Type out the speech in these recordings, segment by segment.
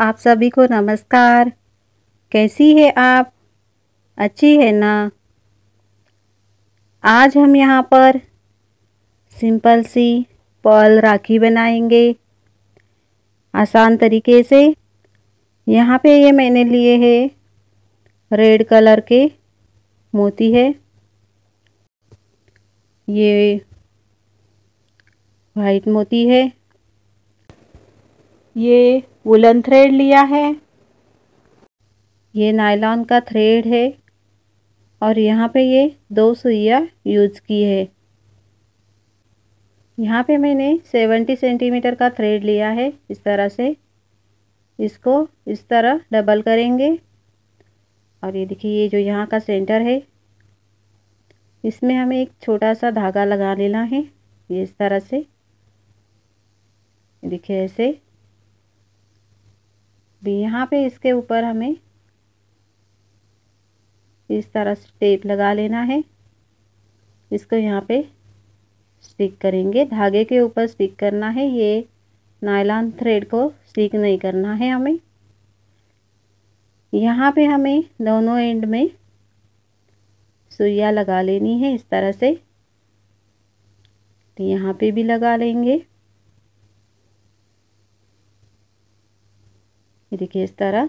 आप सभी को नमस्कार। कैसी है आप? अच्छी है ना? आज हम यहाँ पर सिंपल सी पर्ल राखी बनाएंगे आसान तरीके से। यहाँ पे ये मैंने लिए है रेड कलर के मोती है, ये वाइट मोती है, ये वुलन थ्रेड लिया है, ये नायलॉन का थ्रेड है और यहाँ पे ये 2 सुइया यूज की है। यहाँ पे मैंने 70 सेंटीमीटर का थ्रेड लिया है। इस तरह से इसको इस तरह डबल करेंगे और ये देखिए ये जो यहाँ का सेंटर है इसमें हमें एक छोटा सा धागा लगा लेना है। ये इस तरह से देखिए ऐसे भी यहाँ पे इसके ऊपर हमें इस तरह से टेप लगा लेना है। इसको यहाँ पे स्टिक करेंगे, धागे के ऊपर स्टिक करना है। ये नायलॉन थ्रेड को स्टिक नहीं करना है हमें। यहाँ पे हमें दोनों एंड में सुइया लगा लेनी है इस तरह से। तो यहाँ पे भी लगा लेंगे, देखिए इस तरह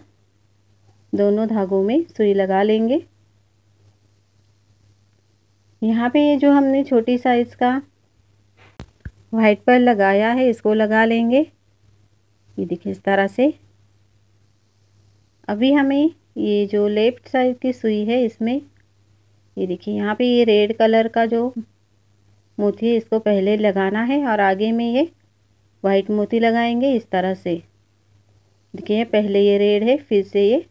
दोनों धागों में सुई लगा लेंगे। यहाँ पे ये जो हमने छोटी साइज का व्हाइट पर लगाया है इसको लगा लेंगे। ये देखिए इस तरह से। अभी हमें ये जो लेफ्ट साइड की सुई है इसमें ये देखिए यहाँ पे ये रेड कलर का जो मोती है इसको पहले लगाना है और आगे में ये वाइट मोती लगाएंगे इस तरह से। देखिए पहले ये रेड है, फिर से ये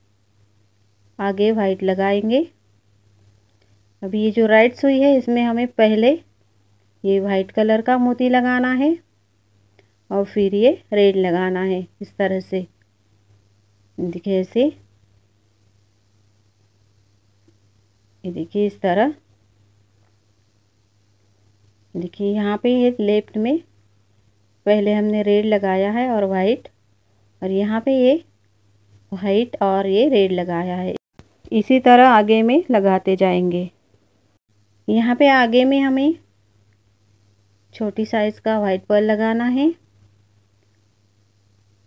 आगे वाइट लगाएंगे। अभी ये जो राइट सुई है इसमें हमें पहले ये वाइट कलर का मोती लगाना है और फिर ये रेड लगाना है इस तरह से। देखिए ऐसे, ये देखिए इस तरह। देखिए यहाँ पे ये लेफ्ट में पहले हमने रेड लगाया है और वाइट, और यहाँ पे ये वाइट और ये रेड लगाया है। इसी तरह आगे में लगाते जाएंगे। यहाँ पे आगे में हमें छोटी साइज़ का वाइट पर्ल लगाना है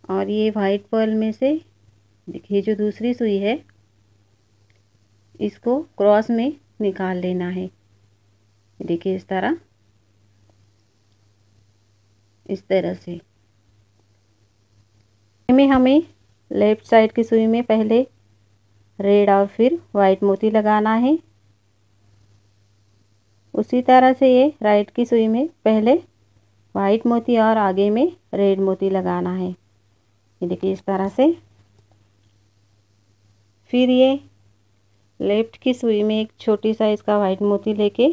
और ये वाइट पर्ल में से देखिए जो दूसरी सुई है इसको क्रॉस में निकाल लेना है। देखिए इस तरह, इस तरह से। में हमें लेफ़्ट साइड की सुई में पहले रेड और फिर वाइट मोती लगाना है। उसी तरह से ये राइट की सुई में पहले वाइट मोती और आगे में रेड मोती लगाना है। ये देखिए इस तरह से। फिर ये लेफ़्ट की सुई में एक छोटी साइज़ का वाइट मोती लेके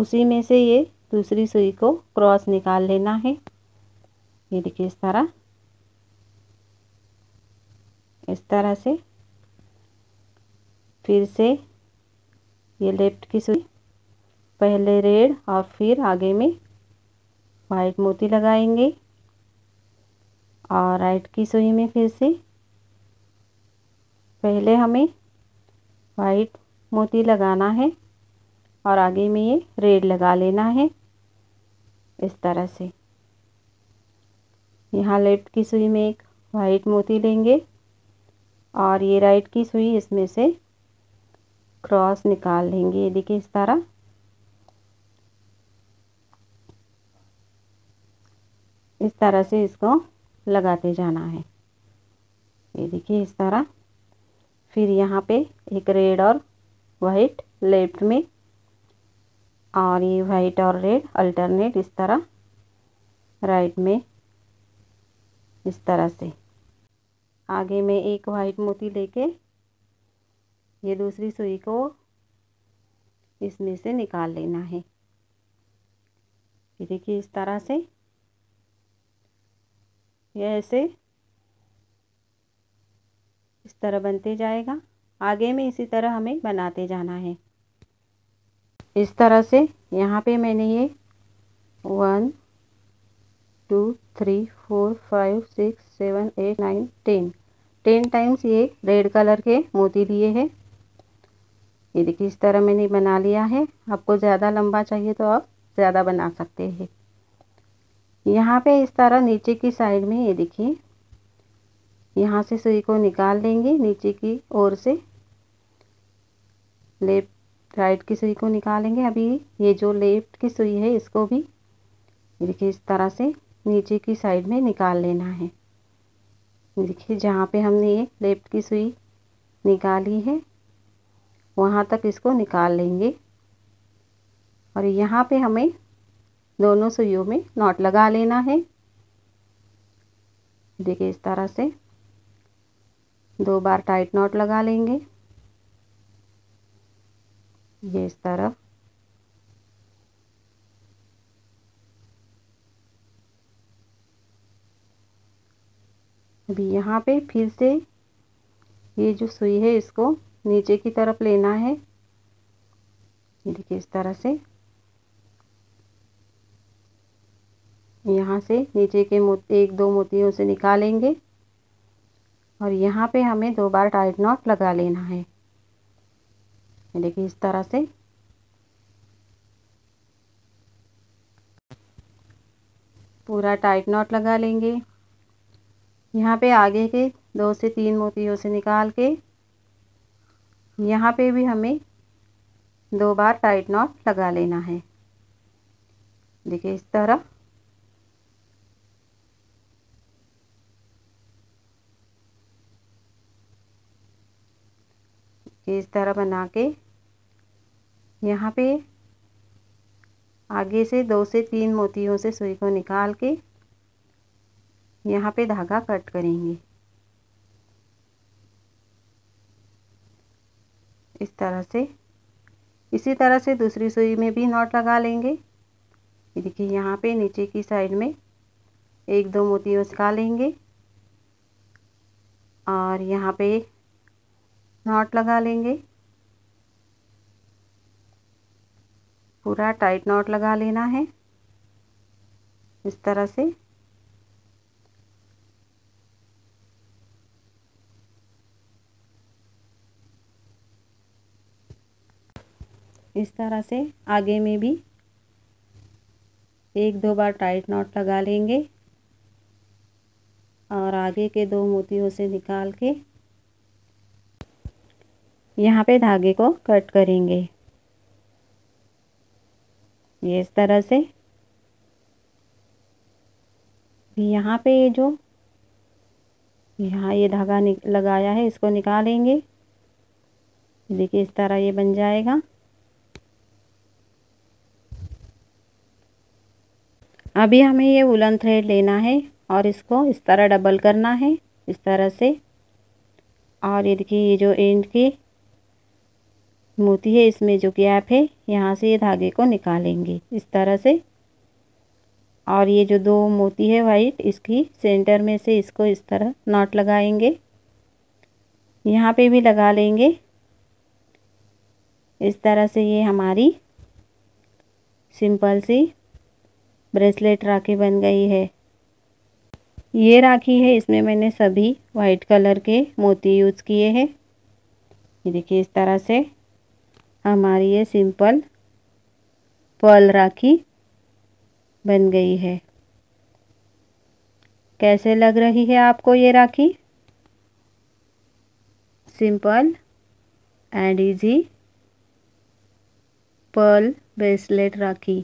उसी में से ये दूसरी सुई को क्रॉस निकाल लेना है। ये देखिए इस तरह, इस तरह से। फिर से ये लेफ्ट की सुई पहले रेड और फिर आगे में वाइट मोती लगाएंगे और राइट की सुई में फिर से पहले हमें वाइट मोती लगाना है और आगे में ये रेड लगा लेना है इस तरह से। यहाँ लेफ्ट की सुई में एक वाइट मोती लेंगे और ये राइट की सुई इसमें से क्रॉस निकाल लेंगे। देखिए इस तरह। इस तरह से इसको लगाते जाना है। ये देखिए इस तरह। फिर यहाँ पे एक रेड और वाइट लेफ्ट में और ये वाइट और रेड अल्टरनेट इस तरह राइट में, इस तरह से। आगे में एक वाइट मोती लेके ये दूसरी सुई को इसमें से निकाल लेना है। देखिए इस तरह से। ये ऐसे इस तरह बनते जाएगा। आगे में इसी तरह हमें बनाते जाना है इस तरह से। यहाँ पे मैंने ये 1 2 3 4 5 6 7 8 9 10 10 टाइम्स ये रेड कलर के मोती लिए हैं। ये देखिए इस तरह मैंने बना लिया है। आपको ज़्यादा लंबा चाहिए तो आप ज़्यादा बना सकते हैं। यहाँ पे इस तरह नीचे की साइड में ये देखिए यहाँ से सुई को निकाल लेंगे, नीचे की ओर से लेफ्ट राइट की सुई को निकालेंगे। अभी ये जो लेफ्ट की सुई है इसको भी देखिए इस तरह से नीचे की साइड में निकाल लेना है। देखिए जहाँ पे हमने ये लेफ्ट की सुई निकाली है वहाँ तक इसको निकाल लेंगे और यहाँ पे हमें दोनों सुइयों में नॉट लगा लेना है। देखिए इस तरह से 2 बार टाइट नॉट लगा लेंगे। ये इस तरफ अभी यहाँ पे फिर से ये जो सुई है इसको नीचे की तरफ लेना है। देखिए इस तरह से यहाँ से नीचे के मोती 1-2 मोतियों से निकालेंगे और यहाँ पे हमें 2 बार टाइट नॉट लगा लेना है। देखिए इस तरह से पूरा टाइट नॉट लगा लेंगे। यहाँ पे आगे के 2 से 3 मोतियों से निकाल के यहाँ पे भी हमें 2 बार टाइट नॉट लगा लेना है। देखिए इस तरह बना के यहाँ पे आगे से 2 से 3 मोतियों से सुई को निकाल के यहाँ पे धागा कट करेंगे। इस तरह से इसी तरह से दूसरी सुई में भी नॉट लगा लेंगे। देखिए यहाँ पे नीचे की साइड में 1-2 मोतियों से निकालेंगे और यहाँ पे नॉट लगा लेंगे। पूरा टाइट नॉट लगा लेना है इस तरह से। इस तरह से आगे में भी 1-2 बार टाइट नॉट लगा लेंगे और आगे के 2 मोतियों से निकाल के यहाँ पे धागे को कट करेंगे। ये इस तरह से यहाँ पे जो यहाँ ये धागा लगाया है इसको निकालेंगे। देखिए इस तरह ये बन जाएगा। अभी हमें ये वूलन थ्रेड लेना है और इसको इस तरह डबल करना है इस तरह से। और ये देखिए ये जो एंड के मोती है इसमें जो गैप है यहाँ से ये धागे को निकालेंगे इस तरह से। और ये जो 2 मोती है वाइट इसकी सेंटर में से इसको इस तरह नॉट लगाएंगे। यहाँ पे भी लगा लेंगे। इस तरह से ये हमारी सिंपल सी ब्रेसलेट राखी बन गई है। ये राखी है इसमें मैंने सभी वाइट कलर के मोती यूज़ किए हैं। ये देखिए इस तरह से हमारी ये सिंपल पर्ल राखी बन गई है। कैसे लग रही है आपको ये राखी? Simple and easy pearl bracelet rakhi.